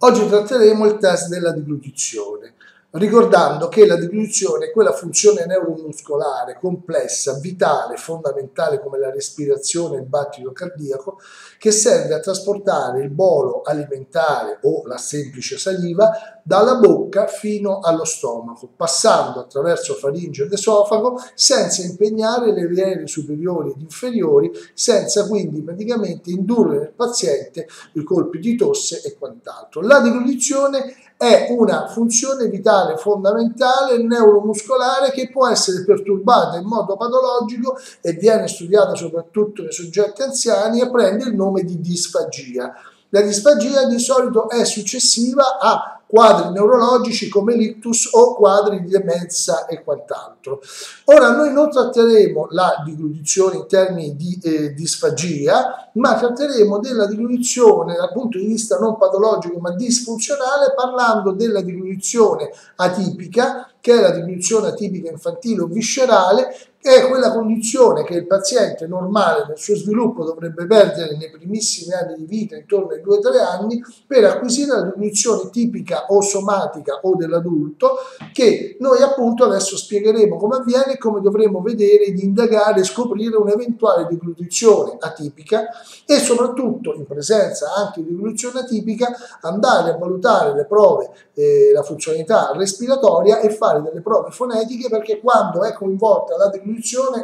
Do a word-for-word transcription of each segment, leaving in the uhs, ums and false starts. Oggi tratteremo il test della deglutizione, ricordando che la deglutizione è quella funzione neuromuscolare complessa, vitale, fondamentale come la respirazione e il battito cardiaco, che serve a trasportare il bolo alimentare o la semplice saliva dalla bocca fino allo stomaco, passando attraverso faringe ed esofago senza impegnare le riene superiori ed inferiori, senza quindi praticamente indurre nel paziente i colpi di tosse e quant'altro. La deglutizione è una funzione vitale fondamentale neuromuscolare che può essere perturbata in modo patologico e viene studiata soprattutto nei soggetti anziani e prende il nome di disfagia. La disfagia di solito è successiva a quadri neurologici come l'ictus o quadri di demenza e quant'altro. Ora noi non tratteremo la deglutizione in termini di eh, disfagia, ma tratteremo della deglutizione dal punto di vista non patologico ma disfunzionale, parlando della deglutizione atipica, che è la deglutizione atipica infantile o viscerale, che è quella condizione che il paziente normale nel suo sviluppo dovrebbe perdere nei primissimi anni di vita, intorno ai due tre anni, per acquisire la deglutizione tipica o somatica o dell'adulto, che noi appunto adesso spiegheremo come avviene e come dovremo vedere ed indagare e scoprire un'eventuale deglutizione atipica, e soprattutto in presenza anche di deglutizione atipica andare a valutare le prove, eh, la funzionalità respiratoria e fare delle prove fonetiche, perché quando è coinvolta la deglutizione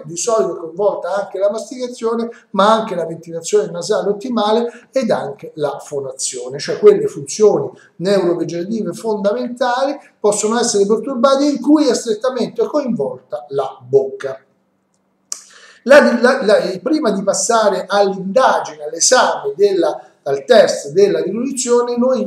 di solito è coinvolta anche la masticazione, ma anche la ventilazione nasale ottimale ed anche la fonazione, cioè quelle funzioni neurovegetative fondamentali possono essere perturbate in cui è strettamente coinvolta la bocca. La, la, la, prima di passare all'indagine, all'esame della al test della deglutizione, noi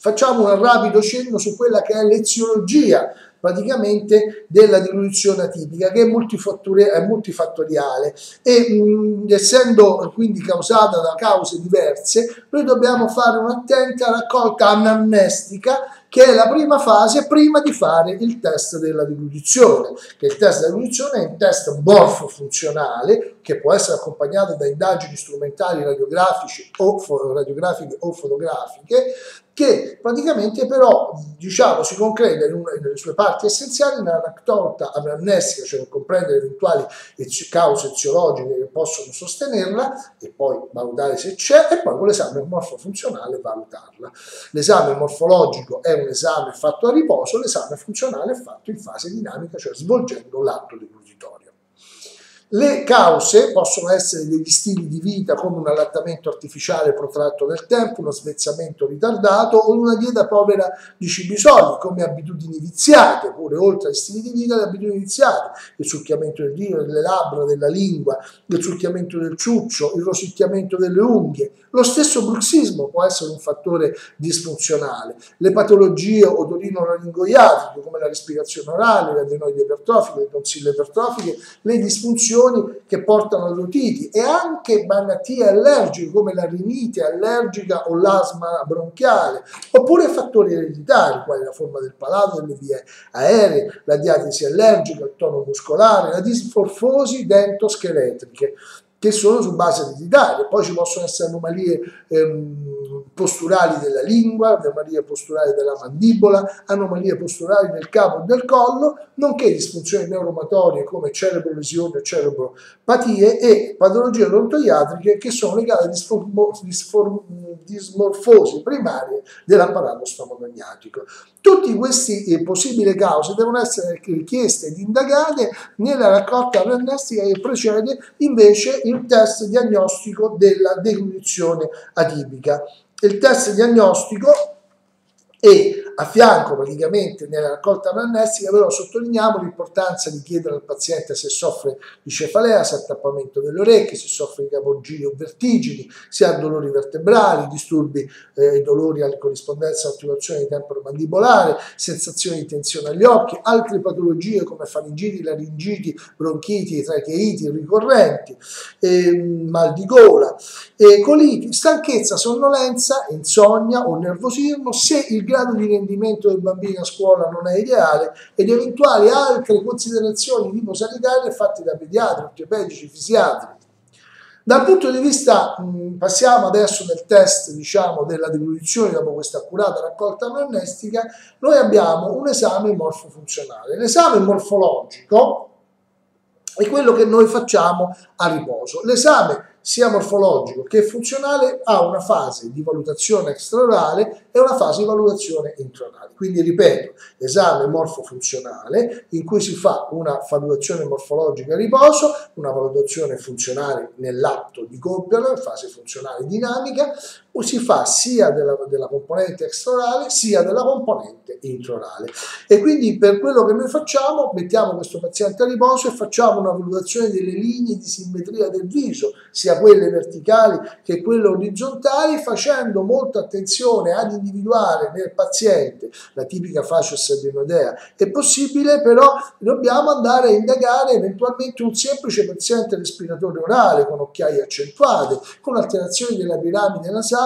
facciamo un rapido cenno su quella che è l'eziologia praticamente della deglutizione atipica, che è multifattoriale e mh, essendo quindi causata da cause diverse, noi dobbiamo fare un'attenta raccolta anamnestica, che è la prima fase prima di fare il test della deglutizione, che il test della deglutizione è un test morfofunzionale che può essere accompagnato da indagini strumentali radiografiche o, radiografiche o fotografiche, che praticamente però diciamo si concreta in una, nelle sue parti essenziali nella raccolta anamnestica, cioè comprendere eventuali cause eziologiche che possono sostenerla e poi valutare se c'è, e poi con l'esame morfofunzionale valutarla. L'esame morfologico è un esame fatto a riposo, l'esame funzionale è fatto in fase dinamica, cioè svolgendo l'atto deglutitorio. Le cause possono essere degli stili di vita come un allattamento artificiale protratto nel tempo, uno svezzamento ritardato o una dieta povera di cibi solidi, come abitudini viziate, pure oltre agli stili di vita le abitudini viziate, il succhiamento del dito, delle labbra, della lingua, il succhiamento del ciuccio, il rosicchiamento delle unghie. Lo stesso bruxismo può essere un fattore disfunzionale. Le patologie otorino-laringoiatiche come la respirazione orale, le adenoidi ipertrofiche, le tonsille ipertrofiche, le disfunzioni che portano all'otiti e anche malattie allergiche come la rinite allergica o l'asma bronchiale, oppure fattori ereditari quali la forma del palato, delle vie aeree, la diatesi allergica, il tono muscolare, la dismorfosi dentoscheletriche, che sono su base ereditaria. Poi ci possono essere anomalie ehm, posturali della lingua, anomalie posturali della mandibola, anomalie posturali del capo e del collo, nonché disfunzioni neuromatorie come cerebrolesioni o cerebropatie e patologie odontoiatriche che sono legate a dismorfosi primarie dell'apparato stomatogniatico. Tutte queste eh, possibili cause devono essere richieste ed indagate nella raccolta anamnestica che precede invece il test diagnostico della deglutizione atipica. Il test diagnostico è a fianco praticamente nella raccolta anamnestica, però sottolineiamo l'importanza di chiedere al paziente se soffre di cefalea, se ha tappamento delle orecchie, se soffre di capogiri o vertigini, se ha dolori vertebrali, disturbi e eh, dolori alla corrispondenza all'attivazione di temporomandibolare, sensazioni di tensione agli occhi, altre patologie come faringiti, laringiti, bronchiti, tracheiti ricorrenti, eh, mal di gola, eh, coliti, stanchezza, sonnolenza, insonnia o nervosismo, se il grado di rendimento del bambino a scuola non è ideale, ed eventuali altre considerazioni tipo sanitarie fatte da pediatri, ortopedici, fisiatri. Dal punto di vista, mh, passiamo adesso nel test, diciamo, della deglutizione dopo questa accurata raccolta amnestica, noi abbiamo un esame morfofunzionale. L'esame morfologico è quello che noi facciamo a riposo. L'esame sia morfologico che funzionale ha una fase di valutazione extraorale e una fase di valutazione intraorale. Quindi ripeto, l'esame morfofunzionale in cui si fa una valutazione morfologica a riposo, una valutazione funzionale nell'atto di Gobbiano, in fase funzionale dinamica, o si fa sia della, della componente extraorale sia della componente intraorale. E quindi per quello che noi facciamo, mettiamo questo paziente a riposo e facciamo una valutazione delle linee di simmetria del viso, sia quelle verticali che quelle orizzontali, facendo molta attenzione ad individuare nel paziente la tipica fascia adenoidea. È possibile, però dobbiamo andare a indagare eventualmente un semplice paziente respiratore orale con occhiaie accentuate, con alterazioni della piramide nasale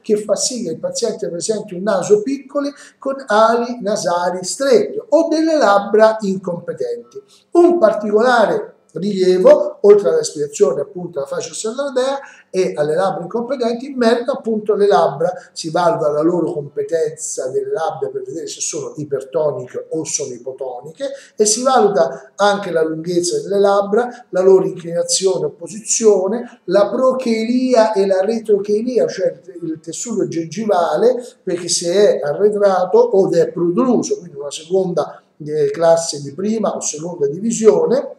che fa sì che il paziente presenti un naso piccolo con ali nasali strette o delle labbra incompetenti. Un particolare rilievo, oltre alla respirazione appunto alla fascia adenoidea e alle labbra incompetenti, in merito appunto alle labbra, si valuta la loro competenza delle labbra per vedere se sono ipertoniche o sono ipotoniche, e si valuta anche la lunghezza delle labbra, la loro inclinazione o posizione, la prochelia e la retrochelia, cioè il tessuto gengivale, perché se è arretrato o è protruso, quindi una seconda classe di prima o seconda divisione.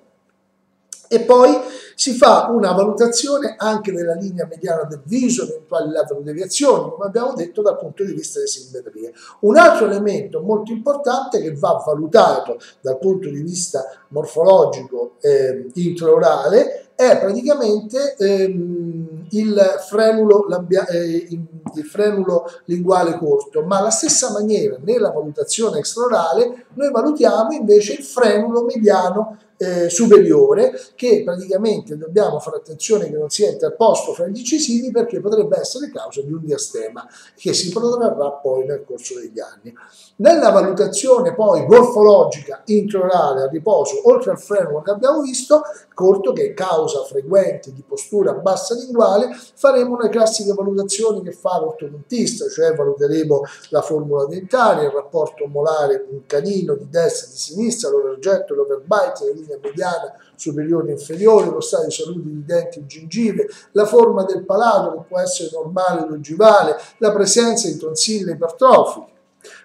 E poi si fa una valutazione anche della linea mediana del viso, eventuali laterodeviazioni, come abbiamo detto, dal punto di vista delle simmetrie. Un altro elemento molto importante che va valutato dal punto di vista morfologico eh, intraorale è praticamente ehm, il, frenulo labbia, eh, il frenulo linguale corto, ma alla stessa maniera nella valutazione extraorale noi valutiamo invece il frenulo mediano Eh, superiore, che praticamente dobbiamo fare attenzione che non sia interposto fra gli incisivi, perché potrebbe essere causa di un diastema che si protrarrà poi nel corso degli anni. Nella valutazione poi morfologica intraorale a riposo, oltre al frenulo che abbiamo visto corto, che è causa frequente di postura bassa linguale, faremo le classiche valutazioni che fa l'ortodontista, cioè valuteremo la formula dentaria, il rapporto molare canino di destra e di sinistra, l'overgetto, l'overbite, mediana, superiore e inferiore, lo stato di salute di denti e gengive, la forma del palato che può essere normale o ogivale, la presenza di tonsille ipertrofiche.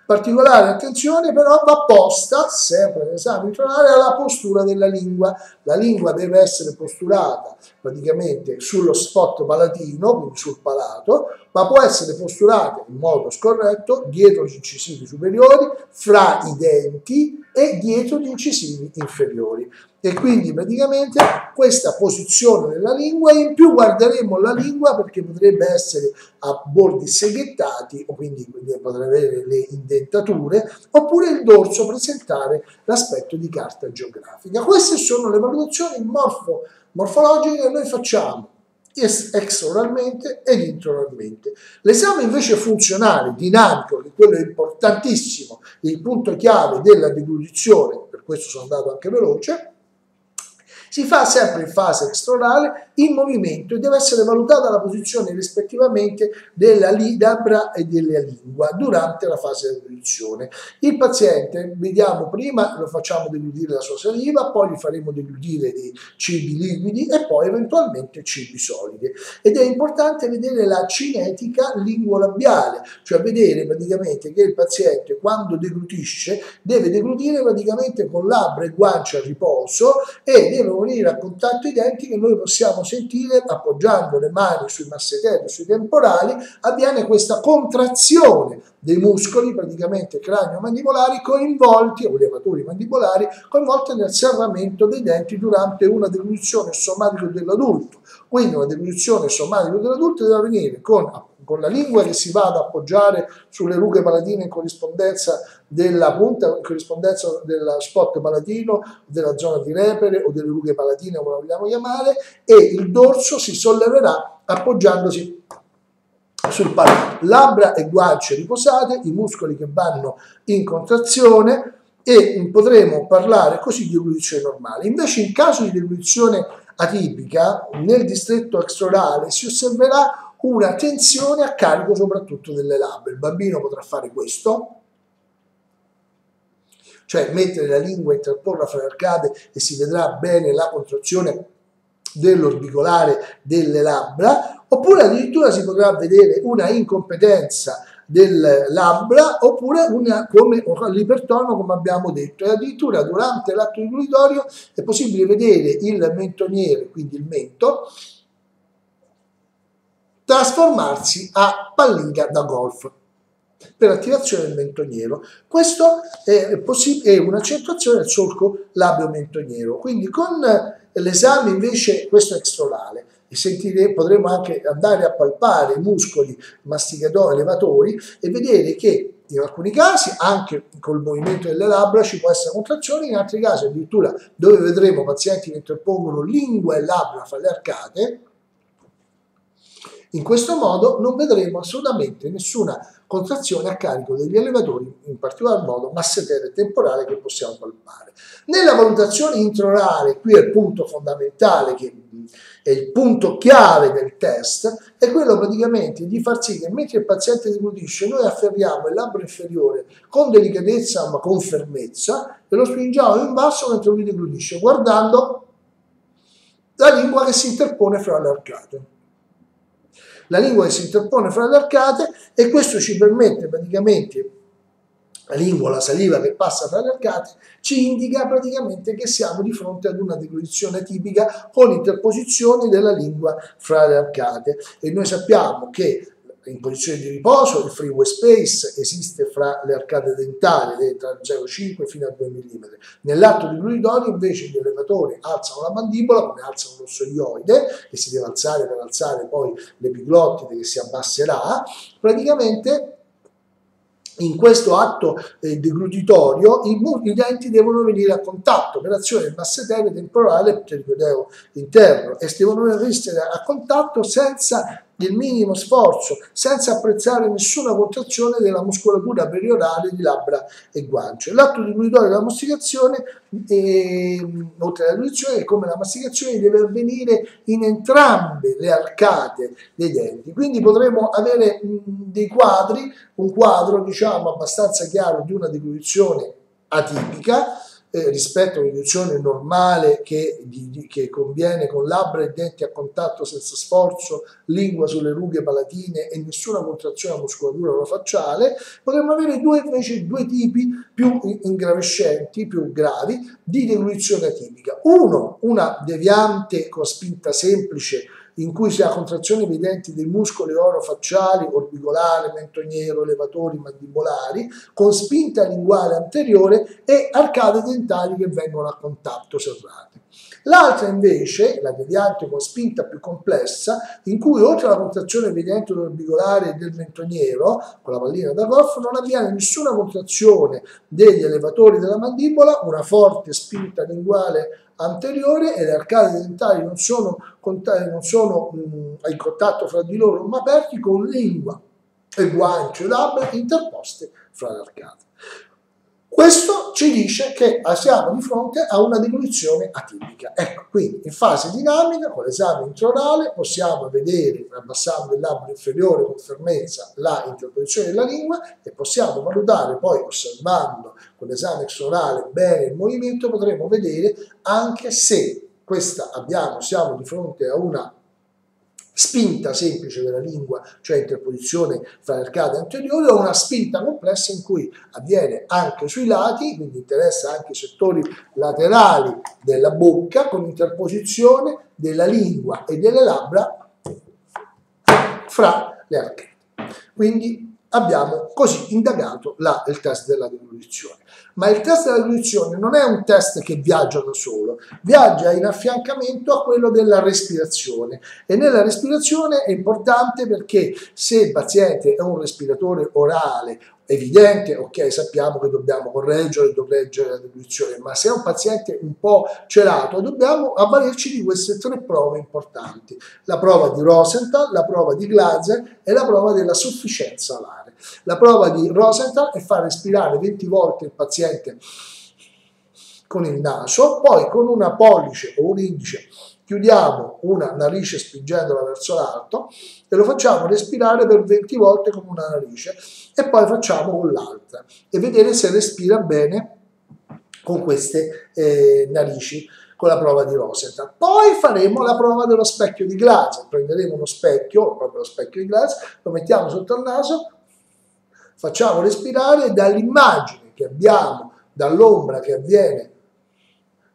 Particolare attenzione però va posta, sempre nell'esame intraorale, alla postura della lingua. La lingua deve essere posturata praticamente sullo spot palatino, quindi sul palato, ma può essere posturata in modo scorretto dietro gli incisivi superiori, fra i denti e dietro gli incisivi inferiori. E quindi praticamente questa posizione della lingua, in più guarderemo la lingua perché potrebbe essere a bordi seghettati, o quindi potrebbe avere le indentature, oppure il dorso presentare l'aspetto di carta geografica. Queste sono le valutazioni morfo morfologiche che noi facciamo extraoralmente ed intraoralmente. L'esame invece funzionale, dinamico, che è quello importantissimo, il punto chiave della deglutizione, per questo sono andato anche veloce, si fa sempre in fase extraorale, in movimento, e deve essere valutata la posizione rispettivamente della labbra e della lingua durante la fase di deglutizione. Il paziente, vediamo prima, lo facciamo deglutire la sua saliva, poi gli faremo deglutire dei cibi liquidi e poi eventualmente cibi solidi. Ed è importante vedere la cinetica linguolabiale, cioè vedere praticamente che il paziente quando deglutisce deve deglutire praticamente con labbra e guancia a riposo e deve venire a contatto i denti, che noi possiamo sentire appoggiando le mani sui massetetti, sui temporali, avviene questa contrazione dei muscoli praticamente cranio-mandibolari coinvolti, o levatori mandibolari coinvolti nel serramento dei denti durante una deglutizione somatico dell'adulto. Quindi una deglutizione somatico dell'adulto deve avvenire con, con la lingua che si va ad appoggiare sulle rughe palatine in corrispondenza della punta, in corrispondenza dello spot palatino, della zona di repere o delle rughe palatine, come la vogliamo chiamare, e il dorso si solleverà appoggiandosi sul palato. Labbra e guance riposate, i muscoli che vanno in contrazione, e potremo parlare così di deglutizione normale. Invece in caso di deglutizione atipica nel distretto extraorale si osserverà una tensione a carico soprattutto delle labbra. Il bambino potrà fare questo, cioè mettere la lingua e interporla fra le arcate e si vedrà bene la contrazione dell'orbicolare delle labbra, oppure addirittura si potrà vedere una incompetenza del labbra, oppure una, come l'ipertono, come abbiamo detto, e addirittura durante l'atto inibidorio è possibile vedere il mentoniere, quindi il mento, trasformarsi a pallina da golf per attivazione del mentoniero. Questo è, è un'accentuazione del solco labbio-mentoniero. Quindi con l'esame invece, questo è extraorale, e sentire, potremo anche andare a palpare i muscoli masticatori, elevatori, e vedere che in alcuni casi anche col movimento delle labbra ci può essere contrazione, in altri casi addirittura dove vedremo pazienti che interpongono lingua e labbra fra le arcate. In questo modo non vedremo assolutamente nessuna contrazione a carico degli elevatori, in particolar modo massetere temporale, che possiamo palpare. Nella valutazione intraorale, qui è il punto fondamentale, che è il punto chiave del test, è quello praticamente di far sì che mentre il paziente deglutisce noi afferriamo il labbro inferiore con delicatezza ma con fermezza e lo spingiamo in basso mentre lui deglutisce, guardando la lingua che si interpone fra le arcate. La lingua che si interpone fra le arcate, e questo ci permette praticamente, la lingua, la saliva che passa fra le arcate, ci indica praticamente che siamo di fronte ad una deglutizione atipica con interposizione della lingua fra le arcate. E noi sappiamo che in posizione di riposo il freeway space esiste fra le arcate dentali tra zero virgola cinque fino a due millimetri. Nell'atto di glutitorio invece gli elevatori alzano la mandibola come alzano lo scoglioide, che si deve alzare per alzare poi l'epiglottide che si abbasserà. Praticamente in questo atto eh, deglutitorio i, i denti devono venire a contatto per azione del massetere temporale pterygodeo interno, e devono resistere a contatto senza il minimo sforzo, senza apprezzare nessuna contrazione della muscolatura periorale di labbra e guance. L'atto deglutitorio della masticazione, eh, oltre alla deglutizione, come la masticazione, deve avvenire in entrambe le arcate dei denti. Quindi potremo avere mh, dei quadri, un quadro diciamo abbastanza chiaro di una deglutizione atipica, Eh, rispetto a un'induzione normale che, di, di, che conviene con labbra e denti a contatto senza sforzo, lingua sulle rughe palatine e nessuna contrazione alla muscolatura orofacciale, potremmo avere due, invece due tipi più ingravescenti, più gravi, di deglutizione atipica. Uno, una deviante con spinta semplice, in cui si ha contrazione evidente dei muscoli orofacciali, orbicolare, mentoniero, elevatori, mandibolari, con spinta linguale anteriore e arcate dentali che vengono a contatto serrate. L'altra invece, la deviante con spinta più complessa, in cui oltre alla contrazione evidente dell'orbicolare e del mentoniero, con la pallina da golf, non avviene nessuna contrazione degli elevatori della mandibola, una forte spinta linguale anteriore, e le arcate dentali non sono, non sono mh, in contatto fra di loro ma aperti, con lingua e guance e labbra interposte fra le arcate. Questo ci dice che siamo di fronte a una deglutizione atipica. Ecco, quindi in fase dinamica, con l'esame intraorale, possiamo vedere, abbassando il labbro inferiore con fermezza, la interposizione della lingua, e possiamo valutare poi, osservando con l'esame extraorale bene il movimento, potremo vedere anche se questa abbiamo, siamo di fronte a una spinta semplice della lingua, cioè interposizione fra le arcate anteriori, o una spinta complessa in cui avviene anche sui lati, quindi interessa anche i settori laterali della bocca, con interposizione della lingua e delle labbra fra le arcate. Quindi abbiamo così indagato la, il test della deglutizione. Ma il test della deglutizione non è un test che viaggia da solo, viaggia in affiancamento a quello della respirazione, e nella respirazione è importante perché se il paziente è un respiratore orale evidente, ok, sappiamo che dobbiamo correggere, correggere la deglutizione, ma se è un paziente un po' celato dobbiamo avvalerci di queste tre prove importanti: la prova di Rosenthal, la prova di Glaser e la prova della sufficienza alare. La prova di Rosenthal è far respirare venti volte il paziente con il naso, poi con una pollice o un indice chiudiamo una narice spingendola verso l'alto e lo facciamo respirare per venti volte con una narice e poi facciamo con l'altra e vedere se respira bene con queste eh, narici, con la prova di Rosenthal. Poi faremo la prova dello specchio di Glaser, prenderemo uno specchio, proprio lo specchio di Glaser, lo mettiamo sotto al naso, facciamo respirare dall'immagine che abbiamo, dall'ombra che avviene,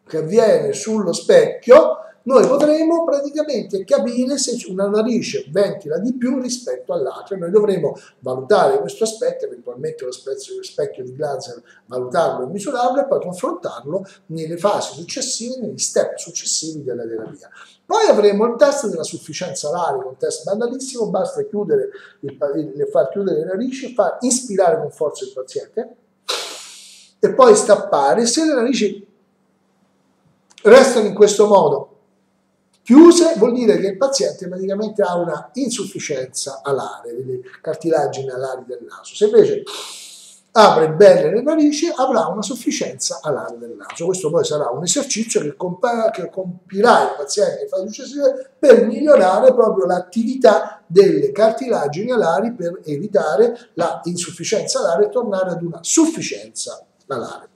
che avviene sullo specchio, noi potremo praticamente capire se una narice ventila di più rispetto all'altra. Noi dovremo valutare questo aspetto, eventualmente lo specchio, lo specchio di Glaser, valutarlo e misurarlo e poi confrontarlo nelle fasi successive, negli step successivi della terapia. Poi avremo il test della sufficienza alare, un test banalissimo, basta chiudere il, il, far chiudere le narici, far inspirare con forza il paziente e poi stappare. Se le narici restano in questo modo chiuse, vuol dire che il paziente praticamente ha una insufficienza alare, delle cartilagini alari del naso. Se invece apre bene le narici, avrà una sufficienza alare del naso. Questo poi sarà un esercizio che, che compirà il paziente in fase successiva per migliorare proprio l'attività delle cartilagini alari, per evitare la insufficienza alare e tornare ad una sufficienza alare.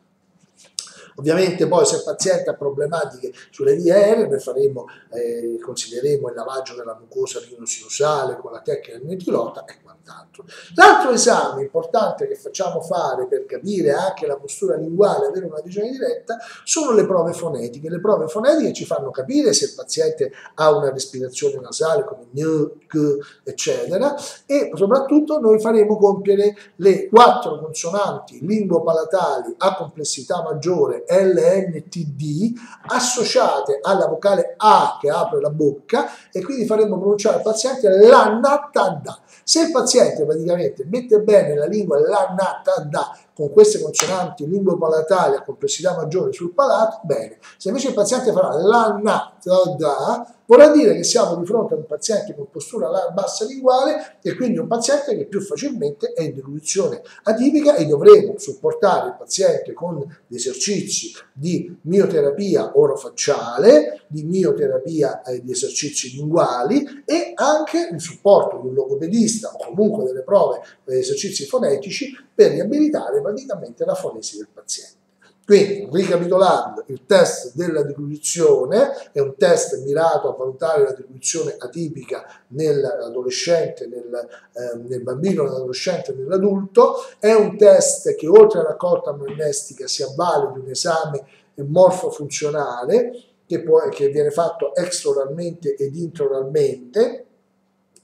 Ovviamente poi se il paziente ha problematiche sulle vie aeree, noi faremo, eh, considereremo il lavaggio della mucosa rinosinusale con la tecnica del metilota e quant'altro. L'altro esame importante che facciamo fare per capire anche la postura linguale, avere una visione diretta, sono le prove fonetiche. Le prove fonetiche ci fanno capire se il paziente ha una respirazione nasale come gnu, g, eccetera, e soprattutto noi faremo compiere le quattro consonanti linguopalatali a complessità maggiore L N T D associate alla vocale A che apre la bocca, e quindi faremo pronunciare al paziente la natta da. Se il paziente praticamente mette bene la lingua la natta da con queste consonanti linguopalatali a complessità maggiore sul palato, bene. Se invece il paziente farà la natta da, vorrà dire che siamo di fronte a un paziente con postura bassa linguale e quindi un paziente che più facilmente è in deglutizione atipica, e dovremo supportare il paziente con esercizi di mioterapia orofacciale, di mioterapia eh, di esercizi linguali, e anche il supporto di un logopedista o comunque delle prove per esercizi fonetici per riabilitare praticamente la fonesi del paziente. Quindi, ricapitolando, il test della deglutizione è un test mirato a valutare la deglutizione atipica nell'adolescente, nel, eh, nel bambino, nell'adolescente e nell'adulto. È un test che, oltre alla raccolta amnestica, si avvale di un esame morfofunzionale che, può, che viene fatto extraoralmente ed intraoralmente,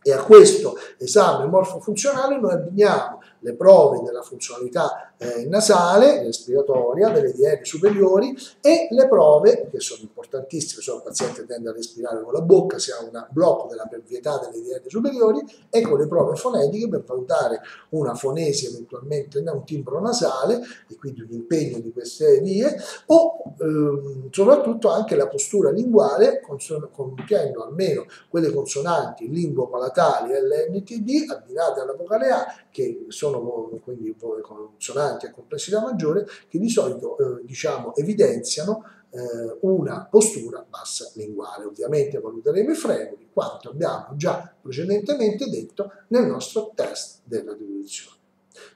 e a questo esame morfofunzionale noi abbiniamo le prove della funzionalità eh, nasale, respiratoria, delle vie aeree superiori, e le prove che sono importantissime, sono il paziente tende a respirare con la bocca, si ha un blocco della pervietà delle vie aeree superiori, e con le prove fonetiche per valutare una fonesi, eventualmente un timbro nasale, e quindi un impegno di queste vie, o ehm, soprattutto anche la postura linguale, compiendo almeno quelle consonanti linguopalatali L N T D abbinate alla vocale A, che sono quindi consonanti a complessità maggiore, che di solito eh, diciamo evidenziano eh, una postura bassa linguale. Ovviamente valuteremo i fremoli, quanto abbiamo già precedentemente detto nel nostro test della deglutizione.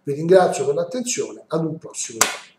Vi ringrazio per l'attenzione, ad un prossimo video.